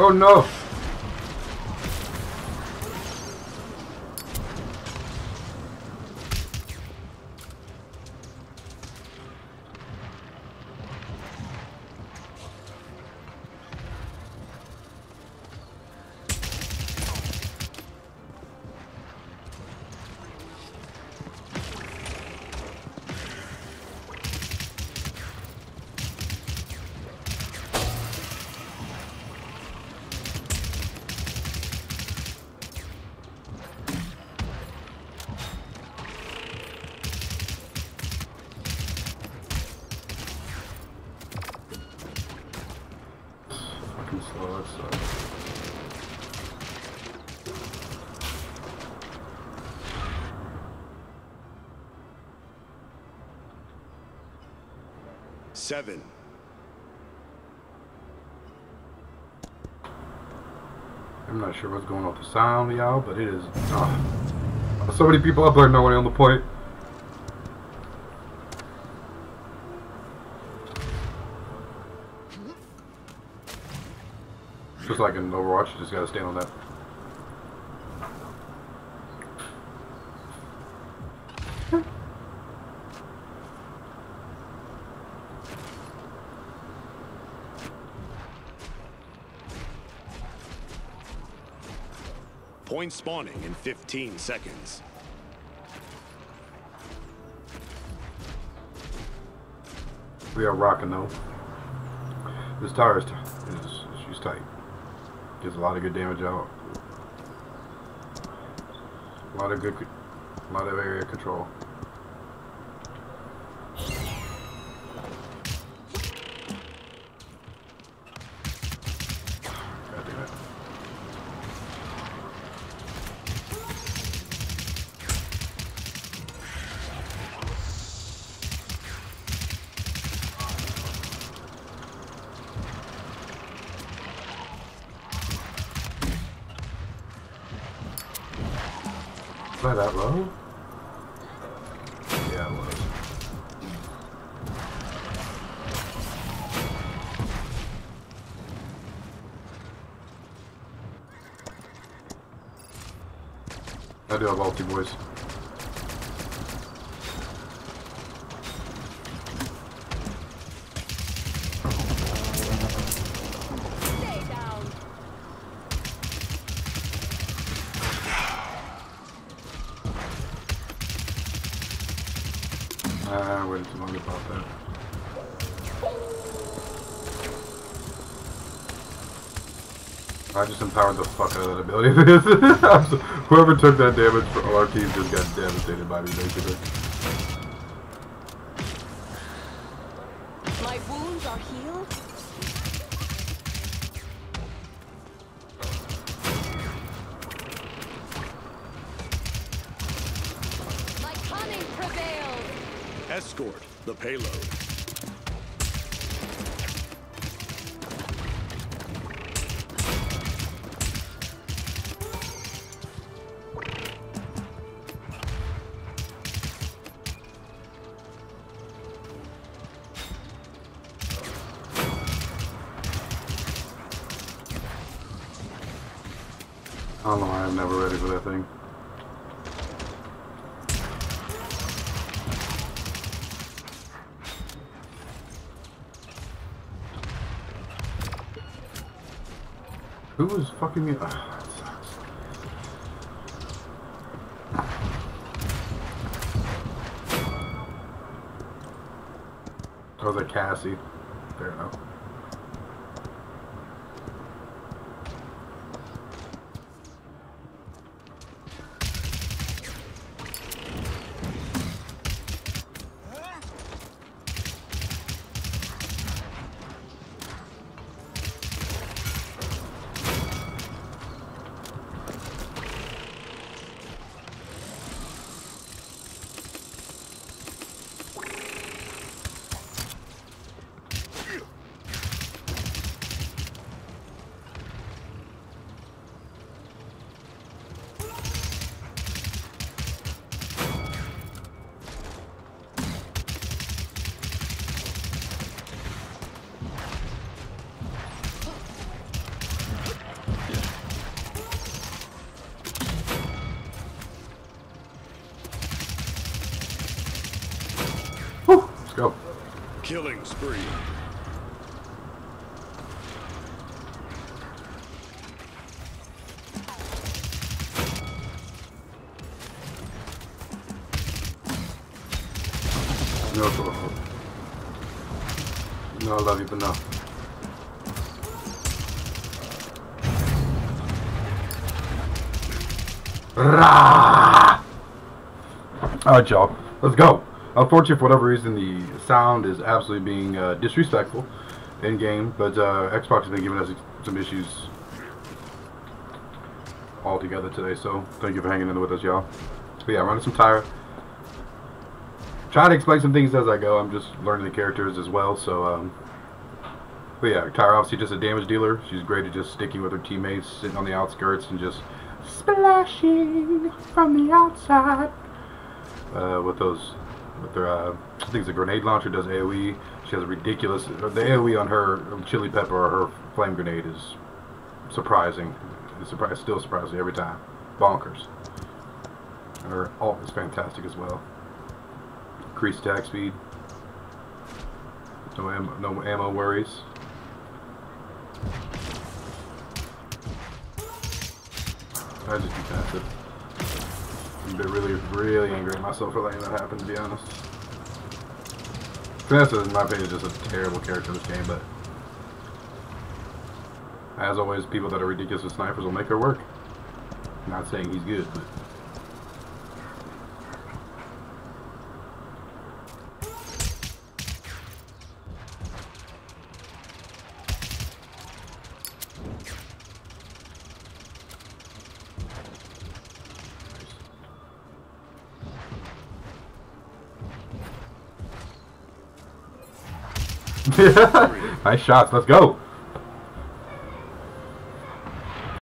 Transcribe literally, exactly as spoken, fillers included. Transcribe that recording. Oh no! Seven. I'm not sure what's going on with the sound, y'all, but it is. Uh, so many people up there, no one on the point. Just like in Overwatch, you just gotta stand on that. Point spawning in fifteen seconds. We are rocking though. This Tyra is, is she's tight. Gets a lot of good damage out. A lot of good, a lot of area control. Was that low? Yeah, it was. I do have ulti, boys. I waited too long about that. I just empowered the fuck out of that ability. So, whoever took that damage for all our teams just got devastated by me, basically. My wounds are healed. My cunning prevails. Escort the payload. I don't know, I'm never ready for that thing. Who was fucking me? Ugh, that sucks. Oh, the Cassie. Fair enough. go. Killing spree. No, go. No, I love you, but no. Rah! Alright, y'all. Let's go. Unfortunately, for whatever reason, the sound is absolutely being uh, disrespectful in game, but uh, Xbox has been giving us some issues altogether today, so thank you for hanging in with us, y'all. But yeah, running some Tyra. Trying to explain some things as I go. I'm just learning the characters as well, so. Um, but yeah, Tyra obviously just a damage dealer. She's great at just sticking with her teammates, sitting on the outskirts, and just splashing from the outside uh, with those. With her, uh, I think it's a grenade launcher, does AoE. She has a ridiculous, the AoE on her chili pepper or her flame grenade is surprising. It's surprise, still surprises me every time. Bonkers. And her ult is fantastic as well. Increased attack speed. No ammo, no ammo worries. I just be passive. I'm really, really angry at myself for letting that happen, to be honest. Vanessa, in my opinion, is just a terrible character in this game, but as always, people that are ridiculous with snipers will make her work. I'm not saying he's good, but nice shots, let's go!